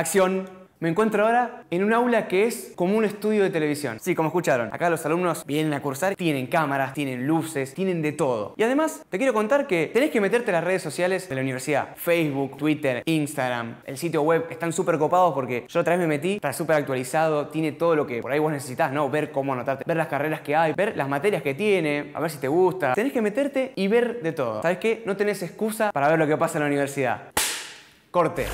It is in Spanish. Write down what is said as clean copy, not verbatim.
¡Acción! Me encuentro ahora en un aula que es como un estudio de televisión. Sí, como escucharon, acá los alumnos vienen a cursar, tienen cámaras, tienen luces, tienen de todo. Y además, te quiero contar que tenés que meterte en las redes sociales de la universidad. Facebook, Twitter, Instagram, el sitio web, están súper copados porque yo otra vez me metí, está súper actualizado, tiene todo lo que por ahí vos necesitás, ¿no? Ver cómo anotarte, ver las carreras que hay, ver las materias que tiene, a ver si te gusta. Tenés que meterte y ver de todo. ¿Sabés qué? No tenés excusa para ver lo que pasa en la universidad. Corte.